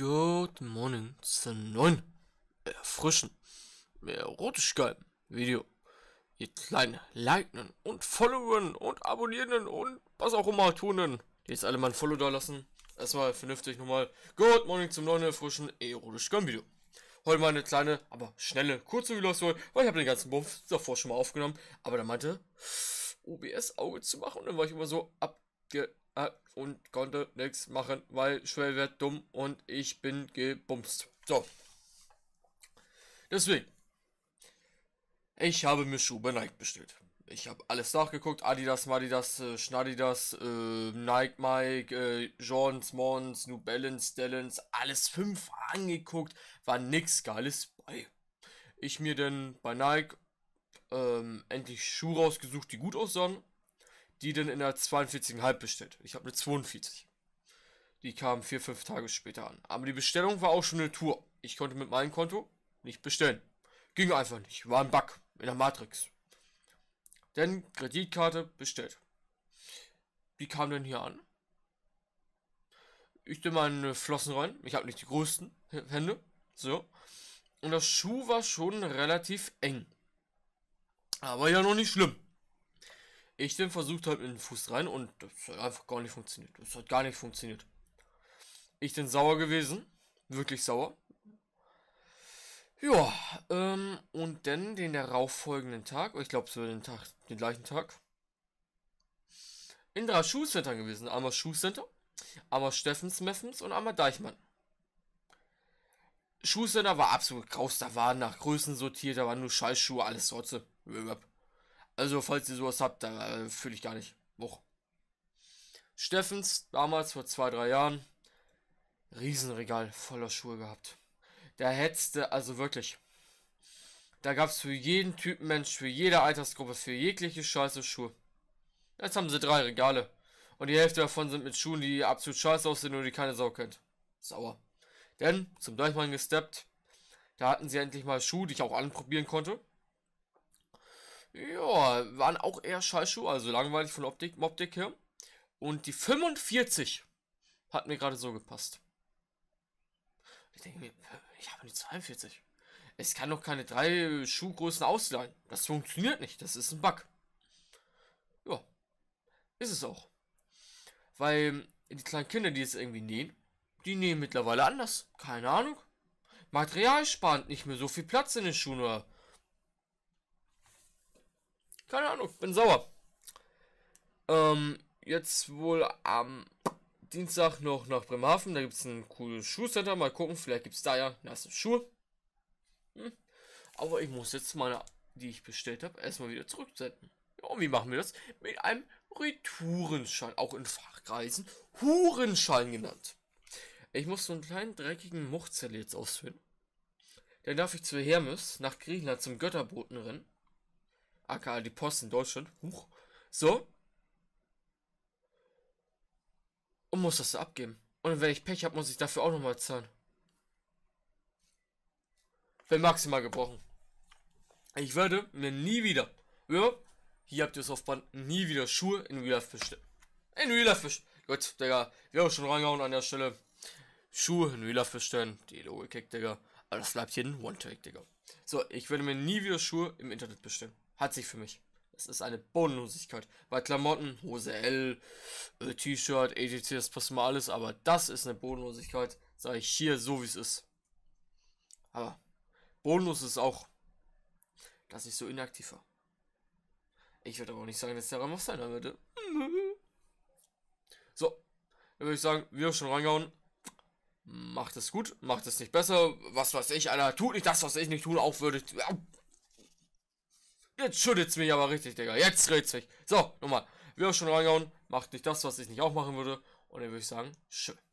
Good Morning zu 9 erfrischen, erotisch geilen Video. Ihr kleinen Likenden und Followern und Abonnierenden und was auch immer tunen, die jetzt alle mal ein Follow da lassen. Erstmal vernünftig nochmal Good Morning zum 9 erfrischen, erotisch geilen Video. Heute mal eine kleine, aber schnelle, kurze Wiederholung, weil ich habe den ganzen Buff davor schon mal aufgenommen, aber da meinte OBS Auge zu machen und dann war ich immer so abge... und konnte nichts machen, weil schwer wird dumm und ich bin gebumst. So. Deswegen. Ich habe mir Schuhe bei Nike bestellt. Ich habe alles nachgeguckt. Adidas, Madidas, Schnadidas, Nike, Mike, Johns, Mons, New Balance, Dellens. Alles 5 angeguckt. War nichts Geiles bei. Ich mir denn bei Nike endlich Schuhe rausgesucht, die gut aussahen. Die denn in der 42,5 bestellt. Ich habe eine 42. Die kam 4-5 Tage später an. Aber die Bestellung war auch schon eine Tour. Ich konnte mit meinem Konto nicht bestellen. Ging einfach nicht. War ein Bug in der Matrix. Denn Kreditkarte bestellt. Die kam denn hier an. Ich nehme meine Flossen rein. Ich habe nicht die größten Hände. So. Und das Schuh war schon relativ eng. Aber ja noch nicht schlimm. Ich den versucht halt mit dem Fuß rein und das hat einfach gar nicht funktioniert. Das hat gar nicht funktioniert. Ich bin sauer gewesen. Wirklich sauer. Ja, und dann den darauffolgenden Tag, ich glaube so den gleichen Tag, in 3 Schuhcenter gewesen. Einmal Schuhcenter, einmal Steffensmeffens und einmal Deichmann. Schuhcenter war absolut graus, da war nach Größen sortiert, da waren nur Scheißschuhe, alles Sorte. Also, falls ihr sowas habt, da fühle ich gar nicht. Och. Steffens, damals vor 2-3 Jahren, Riesenregal voller Schuhe gehabt. Da hättest du, also wirklich, da gab es für jeden Typen Mensch, für jede Altersgruppe, für jegliche scheiße Schuhe. Jetzt haben sie 3 Regale. Und die Hälfte davon sind mit Schuhen, die absolut scheiße aussehen und die keine Sau kennt. Sauer. Denn, zum Deichmann gesteppt, da hatten sie endlich mal Schuhe, die ich auch anprobieren konnte. Ja, waren auch eher Scheißschuhe, also langweilig von Optik her. Und die 45 hat mir gerade so gepasst. Ich denke mir, ich habe die 42. Es kann doch keine 3 Schuhgrößen ausleihen. Das funktioniert nicht, das ist ein Bug. Ja, ist es auch. Weil die kleinen Kinder, die jetzt irgendwie nähen, die nähen mittlerweile anders. Keine Ahnung. Material spart nicht mehr so viel Platz in den Schuhen oder... Keine Ahnung, bin sauer. Jetzt wohl am Dienstag noch nach Bremerhaven. Da gibt es ein cooles Schuhcenter. Mal gucken, vielleicht gibt es da ja nasse Schuhe. Aber ich muss jetzt meine, die ich bestellt habe, erstmal wieder zurücksenden. Ja, und wie machen wir das? Mit einem Retourenschein, auch in Fachkreisen Hurenschein genannt. Ich muss so einen kleinen dreckigen Muchzelle jetzt ausfüllen. Dann darf ich zu Hermes nach Griechenland zum Götterboten rennen. AKA die Post in Deutschland. Huch. So. Und muss das da abgeben. Und wenn ich Pech habe, muss ich dafür auch nochmal zahlen. Bin maximal gebrochen. Ich werde mir nie wieder. Ja. Hier habt ihr es auf Band. Nie wieder Schuhe in Real Life bestellen. In Real Life bestellen. Gut, Digga. Wir haben schon reingehauen an der Stelle. Schuhe in Real Life bestellen. Die Logik, Digga. Aber das bleibt hier ein One-Take, Digga. So, ich werde mir nie wieder Schuhe im Internet bestellen. Hat sich für mich. Das ist eine Bodenlosigkeit. Bei Klamotten, Hose L, T-Shirt, etc. Das passt mal alles. Aber das ist eine Bodenlosigkeit. Sage ich hier so, wie es ist. Aber bodenlos ist auch, dass ich so inaktiv war. Ich würde aber auch nicht sagen, dass der Ramos sein würde. So. Dann würde ich sagen, wir haben schon reingehauen. Macht es gut. Macht es nicht besser. Was weiß ich, Alter. Tut nicht das, was ich nicht tun. Auch würde ich... Jetzt schüttet's mich aber richtig, Digga. Jetzt dreht's mich. So, nochmal. Wir haben schon reingehauen. Macht nicht das, was ich nicht auch machen würde. Und dann würde ich sagen, tschüss.